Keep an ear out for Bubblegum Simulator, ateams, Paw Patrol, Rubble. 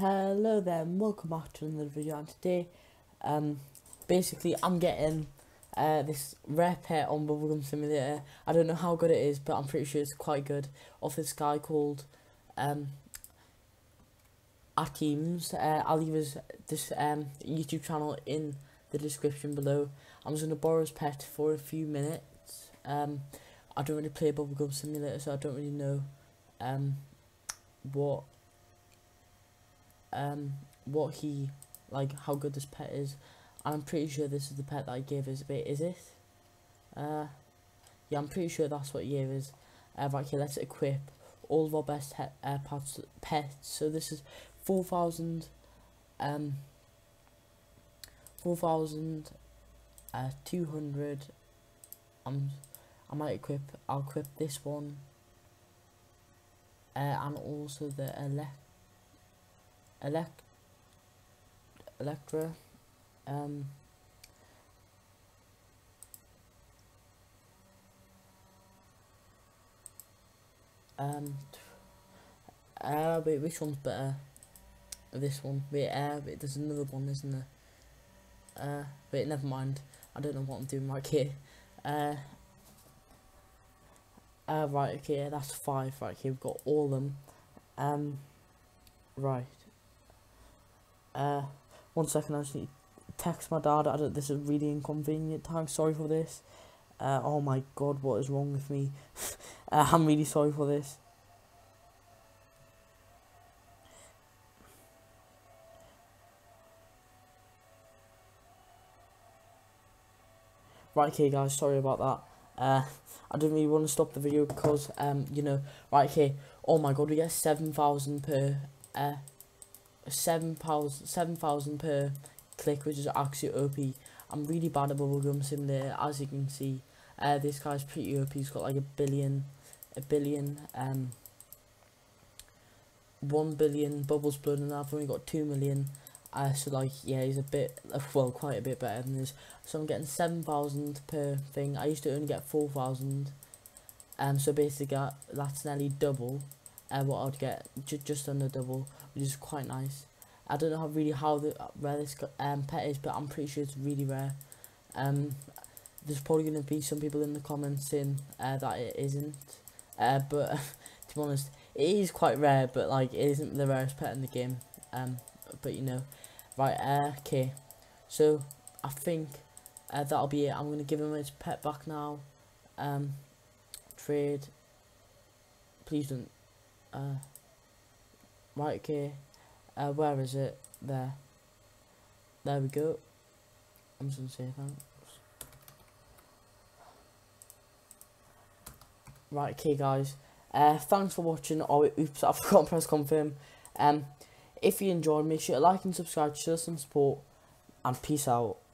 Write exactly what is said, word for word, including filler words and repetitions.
Hello there, and welcome back to another video. And today, um, basically, I'm getting uh, this rare pet on Bubblegum Simulator. I don't know how good it is, but I'm pretty sure it's quite good. Off this guy called um, ateams. Uh, I'll leave his this um, YouTube channel in the description below. I'm just gonna borrow his pet for a few minutes. Um, I don't really play Bubblegum Simulator, so I don't really know um, what. um what he like how good this pet is, and I'm pretty sure this is the pet that I gave his bit is it uh yeah I'm pretty sure that's what he gave is. Uh, right here, let's equip all of our best uh, pets, pets so this is four thousand um four thousand uh two hundred. um I might equip I'll equip this one uh and also the Electra Elect Electra, um, um, uh, wait, which one's better? This one. Wait, uh, wait, there's another one, isn't there? Uh, wait, never mind. I don't know what I'm doing right here. Uh, uh, right, okay, that's five. Right here, we've got all of them. Um, right. Uh, one second, I just need to text my dad. I don't, this is a really inconvenient time, sorry for this. Uh, oh my god, what is wrong with me? uh, I'm really sorry for this. Right, okay guys, sorry about that. Uh, I didn't really want to stop the video because, um, you know, right, okay, oh my god, we get seven thousand per, uh, seven thousand seven thousand per click, which is actually O P. I'm really bad at Bubblegum Simulator, as you can see. Uh this guy's pretty O P, he's got like a billion a billion um one billion bubbles blood, and I've only got two million. Uh so like yeah, he's a bit well quite a bit better than this. So I'm getting seven thousand per thing. I used to only get four thousand. Um so basically uh, that's nearly double Uh, what I'd get, ju just under double, which is quite nice. I don't know how really how the rare this um, pet is, but I'm pretty sure it's really rare. Um, there's probably gonna be some people in the comments saying uh, that it isn't, uh, but to be honest, it is quite rare. But like, it isn't the rarest pet in the game. Um, but you know, right? Uh, okay, so I think uh, that'll be it. I'm gonna give him his pet back now. Um, trade. Please don't. Uh, right, okay, uh, where is it? There, there we go. I'm just gonna say thanks. Right, okay guys, uh, thanks for watching. Oh, oops, I forgot to press confirm. Um, if you enjoyed, make sure to like and subscribe, show some support, and peace out.